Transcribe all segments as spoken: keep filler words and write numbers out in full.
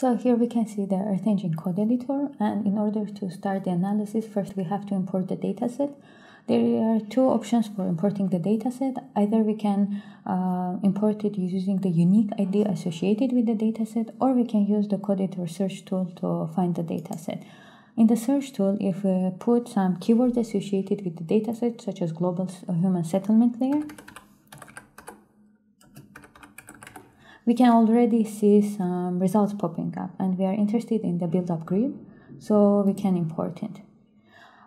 So here we can see the Earth Engine code editor, and in order to start the analysis, first we have to import the dataset. There are two options for importing the dataset. Either we can uh, import it using the unique I D associated with the dataset, or we can use the code editor search tool to find the dataset. In the search tool, if we put some keywords associated with the dataset, such as global human settlement layer, we can already see some results popping up, and we are interested in the build up grid, so we can import it.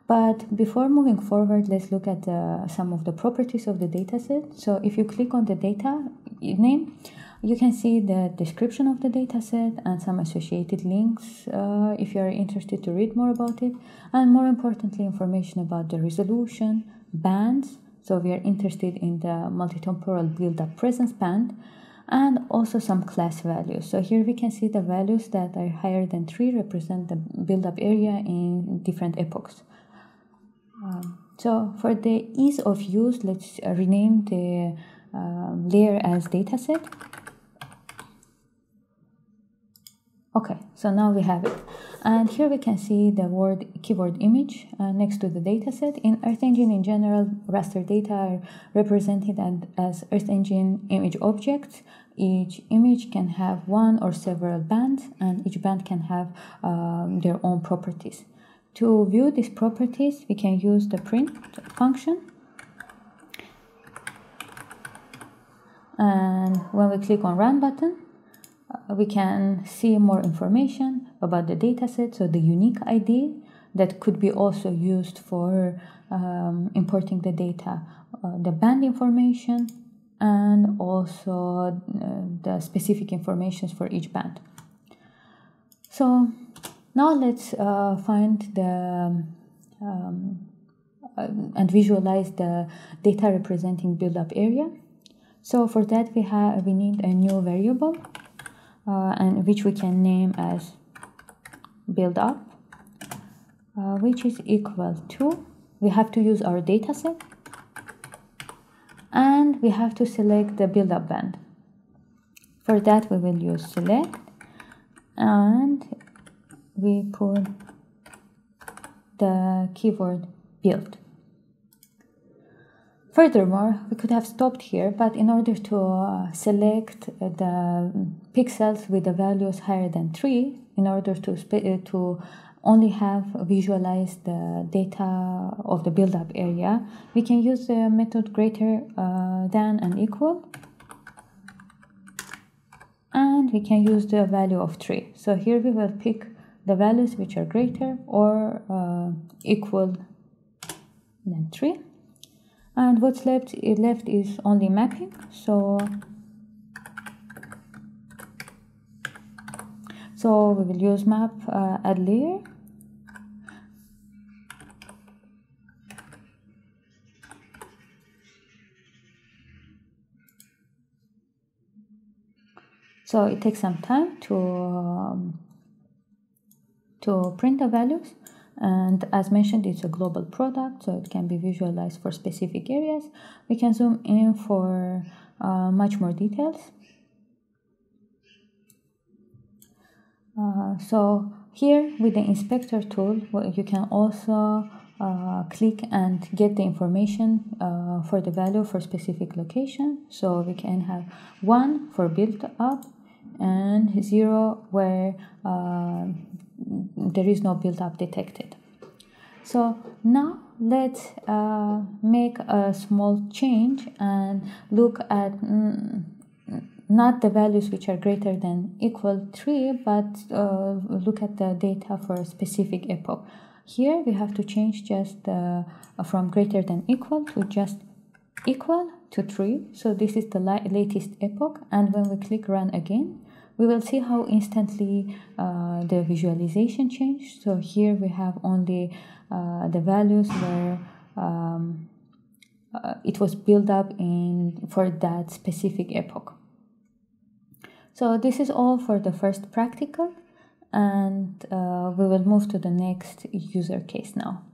But before moving forward, let's look at uh, some of the properties of the dataset. So if you click on the data name, you can see the description of the dataset and some associated links uh, if you are interested to read more about it. And more importantly, information about the resolution, bands. So we are interested in the multitemporal build-up presence band, and also some class values. So here we can see the values that are higher than three represent the build-up area in different epochs. Um, so for the ease of use, let's rename the uh, layer as dataset. Okay, so now we have it. And here we can see the word keyword image uh, next to the dataset. In Earth Engine in general, raster data are represented as Earth Engine image objects. Each image can have one or several bands, and each band can have um, their own properties. To view these properties, we can use the print function. And when we click on Run button, we can see more information about the dataset, so the unique I D that could be also used for um, importing the data, uh, the band information, and also uh, the specific information for each band. So now let's uh, find the um, and visualize the data representing build-up area. So for that we have we need a new variable, Uh, and which we can name as build up, uh, which is equal to, we have to use our data set, and we have to select the build up band. For that we will use select, and we put the keyword build. Furthermore, we could have stopped here, but in order to uh, select the pixels with the values higher than three, in order to, to only have visualized the data of the build-up area, we can use the method greater uh, than and equal, and we can use the value of three. So here we will pick the values which are greater or uh, equal than three. And what's left, left is only mapping, so, so we will use map uh, add layer, so it takes some time to, um, to print the values. And as mentioned, it's a global product, so it can be visualized for specific areas. We can zoom in for uh, much more details. Uh, so here with the inspector tool, well, you can also uh, click and get the information uh, for the value for specific location. So we can have one for build up and zero where uh, there is no build-up detected. So now let's uh, make a small change and look at mm, not the values which are greater than equal three, but uh, look at the data for a specific epoch. Here we have to change just uh, from greater than equal to just equal to three. So this is the latest epoch, and when we click Run again, we will see how instantly uh, the visualization changed. So here we have only uh, the values where um, uh, it was built up in for that specific epoch. So this is all for the first practical, and uh, we will move to the next user case now.